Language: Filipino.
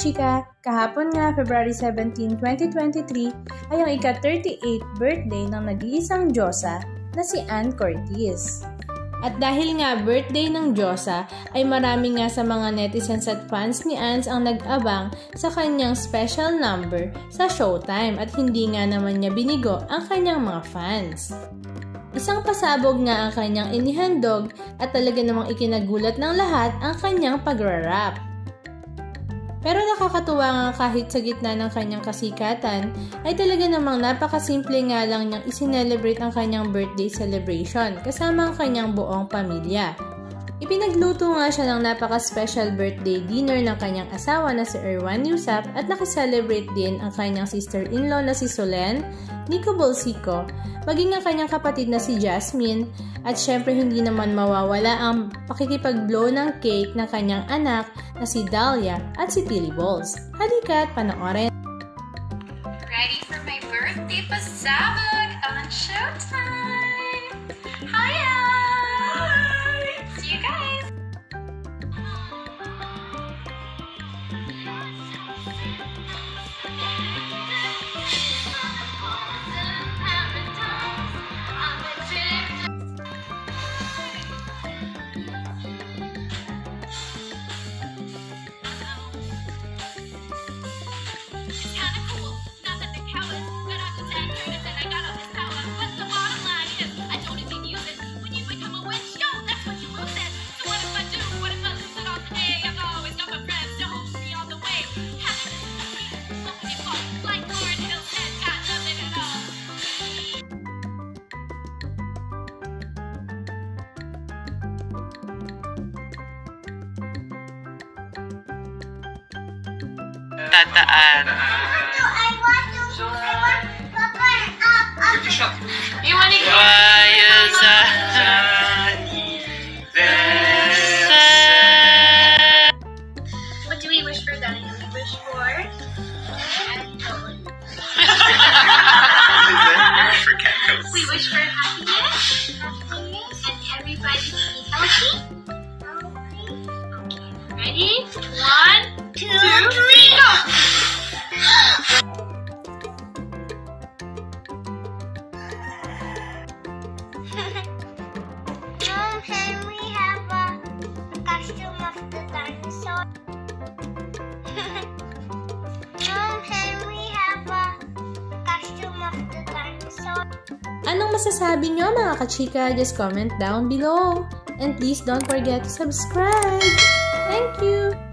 chika, kahapon nga February 17, 2023 ay ang ika-38th birthday ng nag-iisang diyosa na si Anne Curtis. At dahil nga birthday ng diyosa, ay marami nga sa mga netizens at fans ni Anne ang nag-abang sa kanyang special number sa showtime at hindi nga naman niya binigo ang kanyang mga fans. Isang pasabog nga ang kanyang inihandog at talaga namang ikinagulat ng lahat ang kanyang pagrarap. Pero nakakatuwa nga kahit sa gitna ng kanyang kasikatan, ay talaga namang napakasimple nga lang niyang iselebrate ang kanyang birthday celebration kasama ang kanyang buong pamilya. Ipinagluto nga siya ng napaka-special birthday dinner ng kanyang asawa na si Erwan Heussaff at nakiselebrate din ang kanyang sister-in-law na si Solenn, Nico Bolzico, maging ang kanyang kapatid na si Jasmine, at syempre hindi naman mawawala ang pakikipag-blow ng cake ng kanyang anak na si Dahlia at si Tilibolz. Halika't panoorin. Ready for my birthday pasabog on showtime! Hi, Anne! Hi! See you guys! Tataan. You want to go? What do we wish for, Dahlia? We wish for catkos. We wish for happiness and everybody be healthy. Okay. Ready? 1, 2, 3, go! Can we have a costume of the dinosaur? Can we have a costume of the dinosaur? Anong masasabi nyo mga kachika? Just comment down below. And please don't forget to subscribe. Thank you!